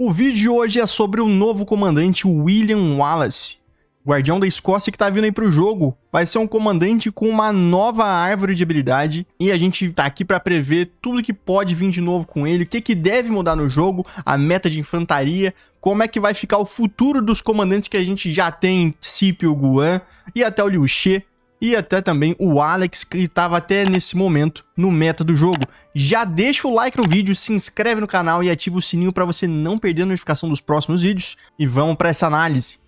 O vídeo de hoje é sobre o novo comandante William Wallace, guardião da Escócia que tá vindo aí pro jogo. Vai ser um comandante com uma nova árvore de habilidade e a gente tá aqui pra prever tudo que pode vir de novo com ele, o que deve mudar no jogo, a meta de infantaria, como é que vai ficar o futuro dos comandantes que a gente já tem, Scipio, Guan e até o Liu Xie. E até também o Alex, que estava até nesse momento no meta do jogo. Já deixa o like no vídeo, se inscreve no canal e ativa o sininho para você não perder a notificação dos próximos vídeos. E vamos para essa análise.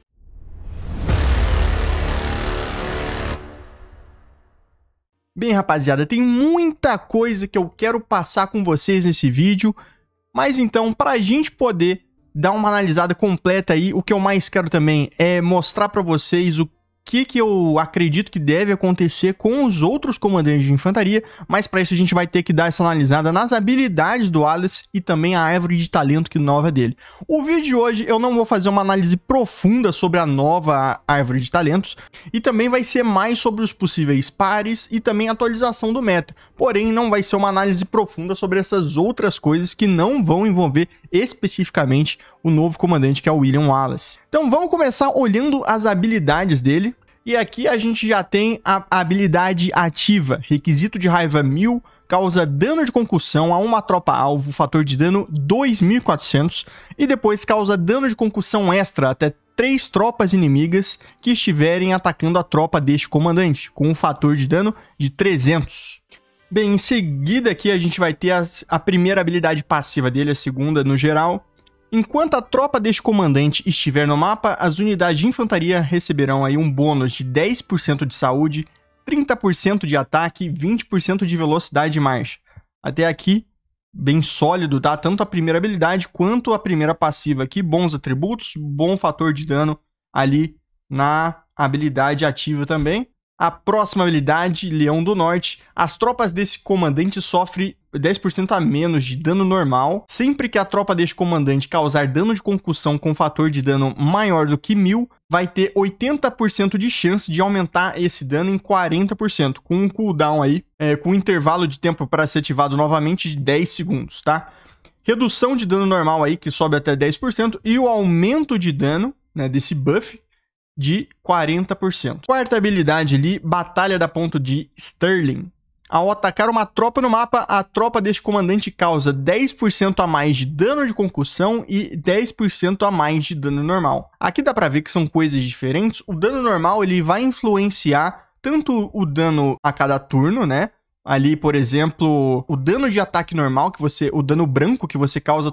Bem, rapaziada, tem muita coisa que eu quero passar com vocês nesse vídeo. Mas então, para a gente poder dar uma analisada completa aí, o que eu mais quero também é mostrar para vocês o que eu acredito que deve acontecer com os outros comandantes de infantaria, mas para isso a gente vai ter que dar essa analisada nas habilidades do Alex e também a árvore de talento que nova dele. O vídeo de hoje eu não vou fazer uma análise profunda sobre a nova árvore de talentos e também vai ser mais sobre os possíveis pares e também a atualização do meta, porém não vai ser uma análise profunda sobre essas outras coisas que não vão envolver especificamente o novo comandante, que é o William Wallace. Então vamos começar olhando as habilidades dele. E aqui a gente já tem a habilidade ativa, requisito de raiva 1000, causa dano de concussão a uma tropa-alvo, fator de dano 2400, e depois causa dano de concussão extra até 3 tropas inimigas que estiverem atacando a tropa deste comandante, com um fator de dano de 300. Bem, em seguida aqui a gente vai ter a primeira habilidade passiva dele, a segunda no geral. Enquanto a tropa deste comandante estiver no mapa, as unidades de infantaria receberão aí um bônus de 10% de saúde, 30% de ataque e 20% de velocidade de marcha. Até aqui, bem sólido, tá? Tanto a primeira habilidade quanto a primeira passiva aqui, bons atributos, bom fator de dano ali na habilidade ativa também. A próxima habilidade, Leão do Norte, as tropas desse comandante sofrem 10% a menos de dano normal. Sempre que a tropa deste comandante causar dano de concussão com fator de dano maior do que 1000, vai ter 80% de chance de aumentar esse dano em 40%, com um cooldown aí, com um intervalo de tempo para ser ativado novamente de 10 segundos, tá? Redução de dano normal aí, que sobe até 10%, e o aumento de dano, né, desse buff, de 40%. Quarta habilidade ali, Batalha da Ponto de Stirling. Ao atacar uma tropa no mapa, a tropa deste comandante causa 10% a mais de dano de concussão e 10% a mais de dano normal. Aqui dá pra ver que são coisas diferentes. O dano normal ele vai influenciar tanto o dano a cada turno, né? Ali, por exemplo, o dano de ataque normal, o dano branco que você causa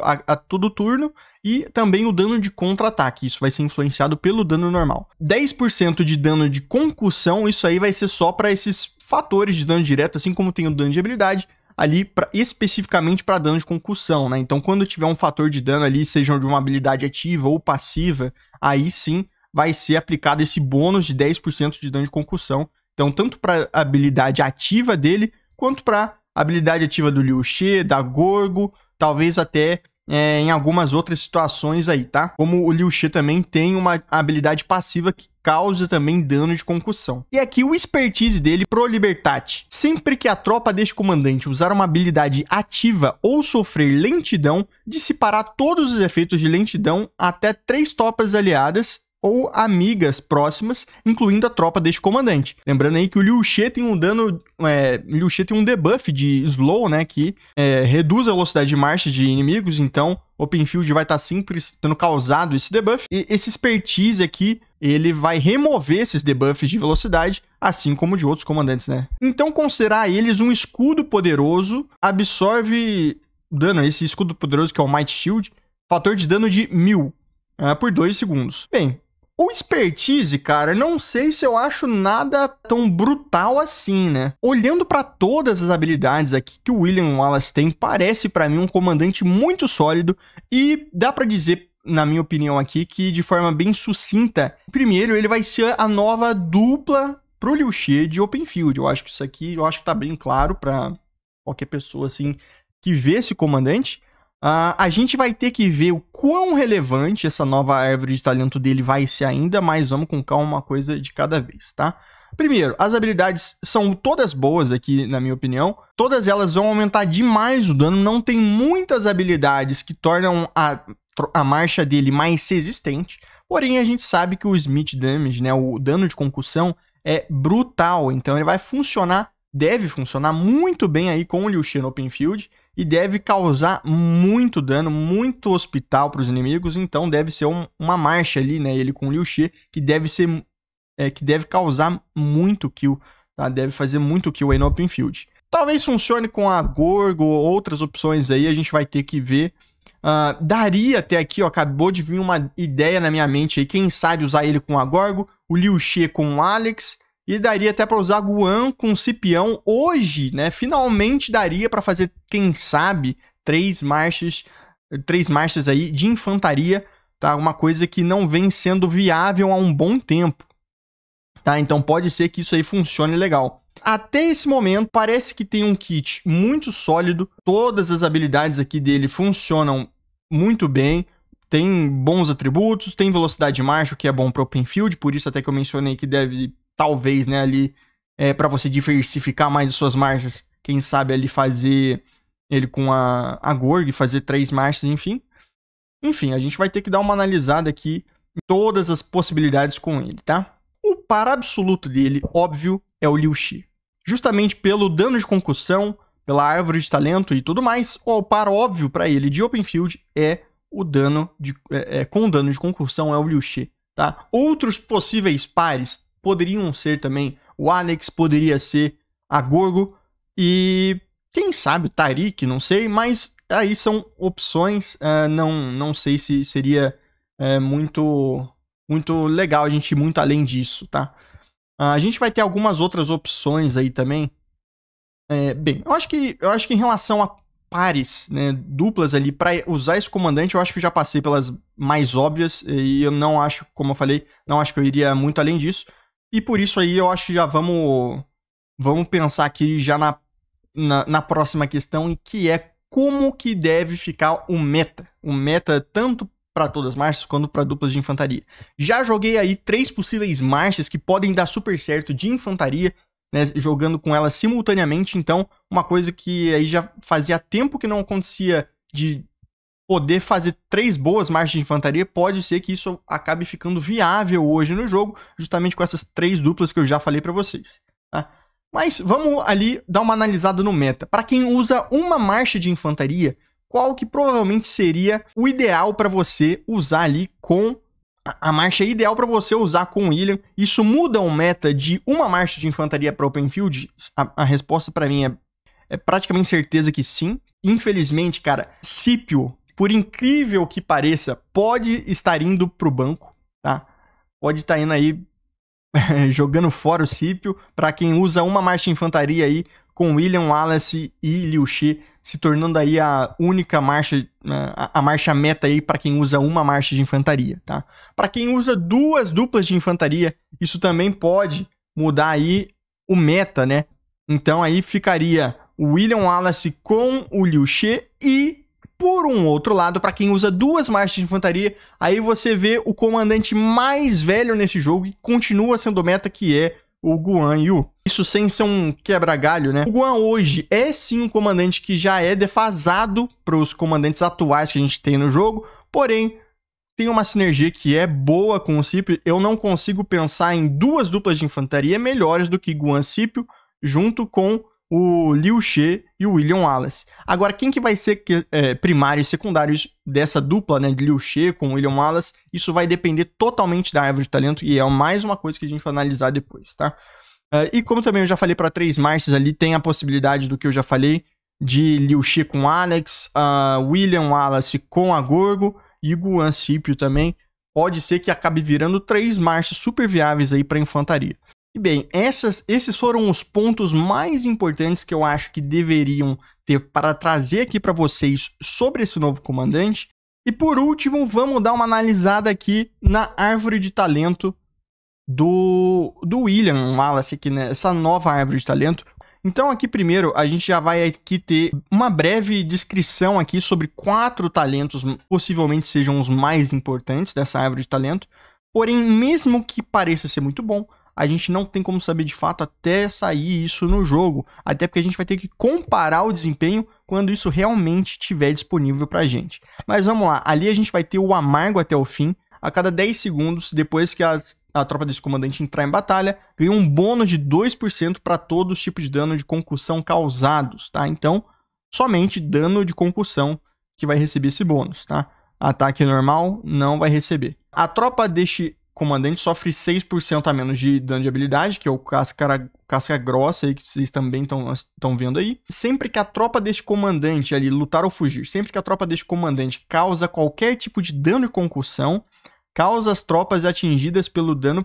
a todo turno, e também o dano de contra-ataque, isso vai ser influenciado pelo dano normal. 10% de dano de concussão, isso aí vai ser só para esses fatores de dano direto, assim como tem o dano de habilidade, ali especificamente para dano de concussão, né? Então, quando tiver um fator de dano ali, seja de uma habilidade ativa ou passiva, aí sim vai ser aplicado esse bônus de 10% de dano de concussão. Então, tanto para a habilidade ativa dele, quanto para a habilidade ativa do Liu Xie, da Gorgo, talvez até em algumas outras situações aí, tá? Como o Liu Xie também tem uma habilidade passiva que causa também dano de concussão. E aqui o expertise dele pro Libertate. Sempre que a tropa deste comandante usar uma habilidade ativa ou sofrer lentidão, dissipará todos os efeitos de lentidão até 3 tropas aliadas ou amigas próximas, incluindo a tropa deste comandante. Lembrando aí que o Liu Xie tem um dano... Liu Xie tem um debuff de slow, né? Que reduz a velocidade de marcha de inimigos, então open field vai estar sempre sendo causado esse debuff. E esse expertise aqui, ele vai remover esses debuffs de velocidade, assim como de outros comandantes, né? Então considerar eles um escudo poderoso, absorve dano, esse escudo poderoso que é o Might Shield, fator de dano de 1000 por 2 segundos. Bem... O expertise, cara, não sei se eu acho nada tão brutal assim, né? Olhando para todas as habilidades aqui que o William Wallace tem, parece para mim um comandante muito sólido e dá para dizer, na minha opinião aqui, que de forma bem sucinta, primeiro ele vai ser a nova dupla pro Liu Xie de Open Field. Eu acho que isso aqui, tá bem claro para qualquer pessoa assim que vê esse comandante. A gente vai ter que ver o quão relevante essa nova árvore de talento dele vai ser ainda, mas vamos com calma, uma coisa de cada vez, tá? Primeiro, as habilidades são todas boas aqui, na minha opinião. Todas elas vão aumentar demais o dano, não tem muitas habilidades que tornam a a marcha dele mais resistente, porém a gente sabe que o Smith Damage, né, o dano de concussão, é brutal, então ele vai funcionar, deve funcionar muito bem aí com o Liu Xie no open field e deve causar muito dano, muito hospital para os inimigos, então deve ser uma marcha ali, né, ele com o Liu Xie, que deve ser, que deve causar muito kill, tá? Deve fazer muito kill aí no open field. Talvez funcione com a Gorgo ou outras opções aí, a gente vai ter que ver. Daria até aqui, ó, acabou de vir uma ideia na minha mente aí, quem sabe usar ele com a Gorgo, o Liu Xie com o Alex, e daria até para usar Guan com o Scipio hoje, né? Finalmente daria para fazer, quem sabe, três marchas aí de infantaria, tá? Uma coisa que não vem sendo viável há um bom tempo, tá? Então pode ser que isso aí funcione legal. Até esse momento parece que tem um kit muito sólido, todas as habilidades aqui dele funcionam muito bem, tem bons atributos, tem velocidade de marcha, que é bom para open field, por isso até que eu mencionei que deve, talvez, né, ali, para você diversificar mais as suas marchas, quem sabe ali fazer ele com a Gorg, fazer três marchas, enfim. Enfim, a gente vai ter que dar uma analisada aqui em todas as possibilidades com ele, tá? O par absoluto dele, óbvio, é o Liu Xie. Justamente pelo dano de concussão, pela árvore de talento e tudo mais, o par óbvio para ele de open field é o dano de, com dano de concussão é o Liu Xie, tá? Outros possíveis pares poderiam ser também o Alex, poderia ser a Gorgo e quem sabe o Tarik, não sei, mas aí são opções, não sei se seria muito legal a gente ir muito além disso, tá? A gente vai ter algumas outras opções aí também. Bem, eu acho que em relação a pares, né, duplas ali, para usar esse comandante, eu acho que eu já passei pelas mais óbvias e eu não acho, como eu falei, não acho que eu iria muito além disso. E por isso aí eu acho que já vamos pensar aqui já na próxima questão, e que é como que deve ficar o meta. O meta tanto para todas as marchas quanto para duplas de infantaria. Já joguei aí três possíveis marchas que podem dar super certo de infantaria, né, jogando com elas simultaneamente, então uma coisa que aí já fazia tempo que não acontecia, de poder fazer três boas marchas de infantaria, pode ser que isso acabe ficando viável hoje no jogo, justamente com essas três duplas que eu já falei para vocês, tá? Mas vamos ali dar uma analisada no meta. Para quem usa uma marcha de infantaria, qual que provavelmente seria o ideal para você usar ali com a marcha ideal para você usar com o William? Isso muda o meta de uma marcha de infantaria para open field? A resposta para mim é praticamente certeza que sim. Infelizmente, cara, Scipio, por incrível que pareça, pode estar indo para o banco, tá? Pode estar indo aí jogando fora o Scipio. Para quem usa uma marcha de infantaria aí com William Wallace e Liu Xie, se tornando aí a única marcha, a marcha meta aí para quem usa uma marcha de infantaria, tá? Para quem usa duas duplas de infantaria, isso também pode mudar aí o meta, né? Então aí ficaria o William Wallace com o Liu Xie. E por um outro lado, para quem usa duas marchas de infantaria, aí você vê o comandante mais velho nesse jogo e continua sendo meta, que é o Guan Yu. Isso sem ser um quebra-galho, né? O Guan hoje é sim um comandante que já é defasado para os comandantes atuais que a gente tem no jogo, porém tem uma sinergia que é boa com o Scipio. Eu não consigo pensar em duas duplas de infantaria melhores do que Guan Scipio junto com o Liu Xie e o William Wallace. Agora, quem que vai ser primário e secundário dessa dupla, né, de Liu Xie com o William Wallace, isso vai depender totalmente da árvore de talento, e é mais uma coisa que a gente vai analisar depois, tá? E como também eu já falei, para três marchas ali, tem a possibilidade do que eu já falei, de Liu Xie com Alex, William Wallace com a Gorgo e Guan Scipio também. Pode ser que acabe virando três marchas super viáveis aí para infantaria. E bem, esses foram os pontos mais importantes que eu acho que deveriam ter para trazer aqui para vocês sobre esse novo comandante. E por último, vamos dar uma analisada aqui na árvore de talento do William Wallace aqui, né? Essa nova árvore de talento. Então aqui primeiro a gente já vai aqui ter uma breve descrição aqui sobre quatro talentos, possivelmente sejam os mais importantes dessa árvore de talento. Porém, mesmo que pareça ser muito bom, a gente não tem como saber de fato até sair isso no jogo, até porque a gente vai ter que comparar o desempenho quando isso realmente estiver disponível pra gente. Mas vamos lá, ali a gente vai ter o amargo até o fim. A cada 10 segundos, depois que a tropa desse comandante entrar em batalha, ganha um bônus de 2% para todos os tipos de dano de concussão causados, tá? Então, somente dano de concussão que vai receber esse bônus, tá? Ataque normal não vai receber. A tropa deste comandante sofre 6% a menos de dano de habilidade, que é o casca grossa aí que vocês também estão vendo aí. Sempre que a tropa deste comandante ali lutar ou fugir, sempre que a tropa deste comandante causa qualquer tipo de dano de concussão, causa as tropas atingidas pelo dano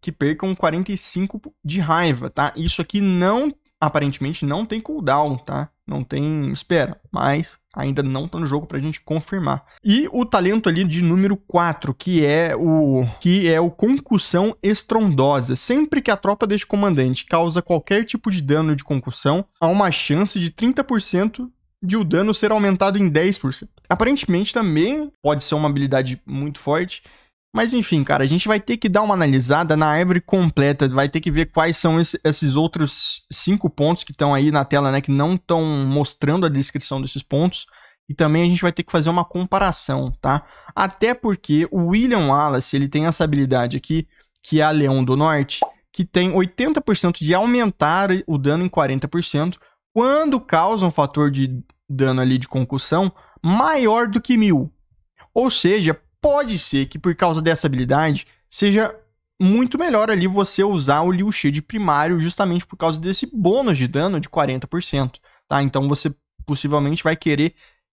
que percam 45 de raiva, tá? Isso aqui não, aparentemente não tem cooldown, tá? Não tem espera, mas ainda não tá no jogo pra gente confirmar. E o talento ali de número 4, que é o Concussão Estrondosa. Sempre que a tropa deste comandante causa qualquer tipo de dano de concussão, há uma chance de 30% de o dano ser aumentado em 10%. Aparentemente também pode ser uma habilidade muito forte. Mas enfim, cara, a gente vai ter que dar uma analisada na árvore completa, vai ter que ver quais são esses outros 5 pontos que estão aí na tela, né, que não estão mostrando a descrição desses pontos, e também a gente vai ter que fazer uma comparação, tá? Até porque o William Wallace, ele tem essa habilidade aqui, que é a Leão do Norte, que tem 80% de aumentar o dano em 40%, quando causa um fator de dano ali de concussão maior do que 1000. Ou seja, pode ser que por causa dessa habilidade seja muito melhor ali você usar o Liu Xie de primário justamente por causa desse bônus de dano de 40%, tá? Então você possivelmente vai querer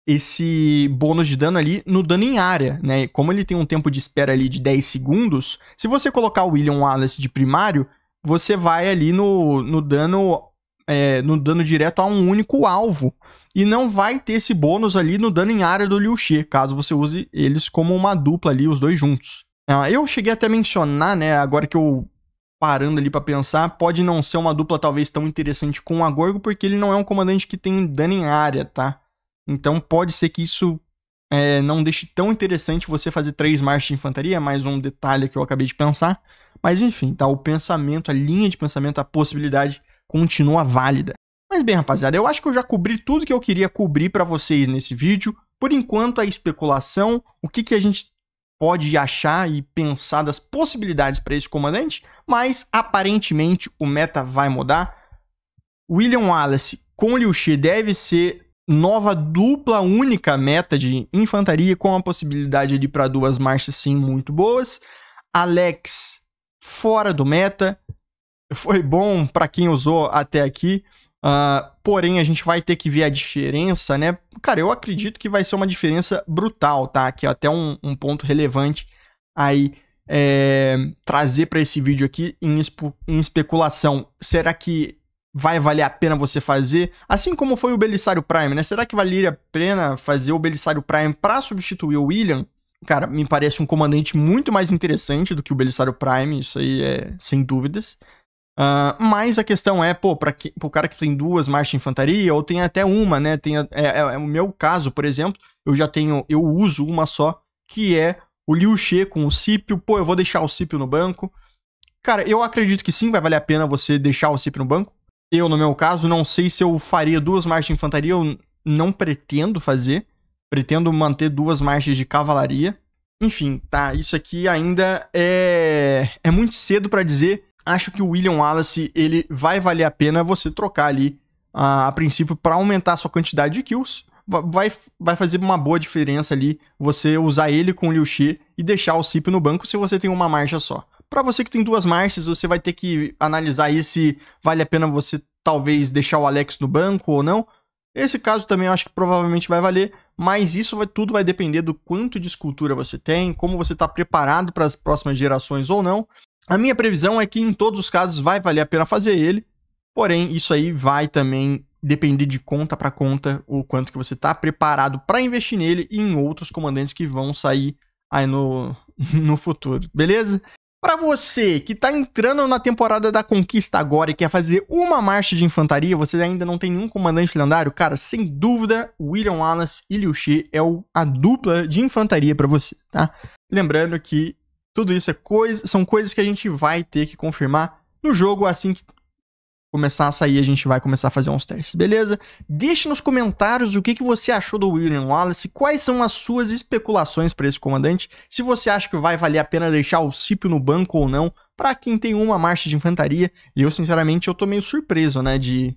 esse bônus de dano ali no dano em área, né? Como ele tem um tempo de espera ali de 10 segundos, se você colocar o William Wallace de primário, você vai ali no dano direto a um único alvo, e não vai ter esse bônus ali no dano em área do Liu Xie, caso você use eles como uma dupla ali, os dois juntos. Eu cheguei até a mencionar, né, agora que eu parando ali pra pensar, pode não ser uma dupla talvez tão interessante com o Gorgo, porque ele não é um comandante que tem dano em área, tá? Então pode ser que isso não deixe tão interessante você fazer 3 marchas de infantaria, mais um detalhe que eu acabei de pensar, mas enfim, tá? O pensamento, a linha de pensamento, a possibilidade continua válida. Mas bem, rapaziada, eu acho que eu já cobri tudo que eu queria cobrir para vocês nesse vídeo. Por enquanto, a especulação, o que a gente pode achar e pensar das possibilidades para esse comandante, mas aparentemente o meta vai mudar. William Wallace com Liu Xie deve ser nova dupla única meta de infantaria, com a possibilidade ali para 2 marchas sim muito boas. Alex fora do meta. Foi bom para quem usou até aqui, porém a gente vai ter que ver a diferença, né? Cara, eu acredito que vai ser uma diferença brutal, tá? Que é até um ponto relevante aí trazer para esse vídeo aqui em especulação. Será que vai valer a pena você fazer? Assim como foi o Belisário Prime, né? Será que valeria a pena fazer o Belisário Prime para substituir o William? Cara, me parece um comandante muito mais interessante do que o Belisário Prime, isso aí é sem dúvidas. Mas a questão é, pô, para o cara que tem 2 marchas de infantaria, ou tem até uma, né? É o meu caso, por exemplo, eu uso uma só, que é o Liu Xie com o Scipio. Pô, eu vou deixar o Scipio no banco. Cara, eu acredito que sim, vai valer a pena você deixar o Scipio no banco. Eu, no meu caso, não sei se eu faria 2 marchas de infantaria, eu não pretendo fazer. Pretendo manter 2 marchas de cavalaria. Enfim, tá, isso aqui ainda é muito cedo para dizer. Acho que o William Wallace, ele vai valer a pena você trocar ali, a princípio, para aumentar a sua quantidade de kills. Vai fazer uma boa diferença ali você usar ele com o Liu Xie e deixar o Scipio no banco se você tem uma marcha só. Para você que tem 2 marchas, você vai ter que analisar aí se vale a pena você talvez deixar o Alex no banco ou não. Esse caso também eu acho que provavelmente vai valer, mas isso tudo vai depender do quanto de escultura você tem, como você está preparado para as próximas gerações ou não. A minha previsão é que em todos os casos vai valer a pena fazer ele, porém isso aí vai também depender de conta para conta o quanto que você está preparado para investir nele e em outros comandantes que vão sair aí no futuro, beleza? Para você que tá entrando na temporada da conquista agora e quer fazer uma marcha de infantaria, você ainda não tem nenhum comandante lendário, cara, sem dúvida, William Wallace e Liu Xie é a dupla de infantaria para você, tá? Lembrando que Tudo isso é são coisas que a gente vai ter que confirmar no jogo assim que começar a sair. A gente vai começar a fazer uns testes, beleza? Deixe nos comentários o que você achou do William Wallace, quais são as suas especulações para esse comandante, se você acha que vai valer a pena deixar o Scipio no banco ou não, para quem tem uma marcha de infantaria. E eu, sinceramente, eu tô meio surpreso, né, de...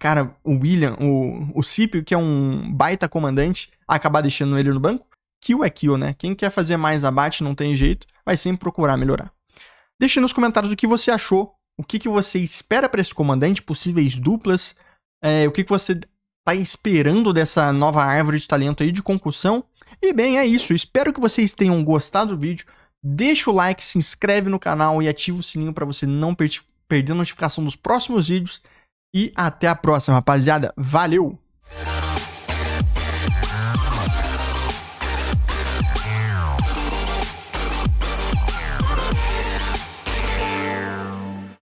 Cara, o Scipio, que é um baita comandante, acabar deixando ele no banco. Kill é kill, né? Quem quer fazer mais abate, não tem jeito, vai sempre procurar melhorar. Deixe nos comentários o que você achou, o que você espera para esse comandante, possíveis duplas, o que você tá esperando dessa nova árvore de talento aí de concussão. E bem, é isso. Espero que vocês tenham gostado do vídeo. Deixa o like, se inscreve no canal e ativa o sininho para você não perder a notificação dos próximos vídeos. E até a próxima, rapaziada. Valeu!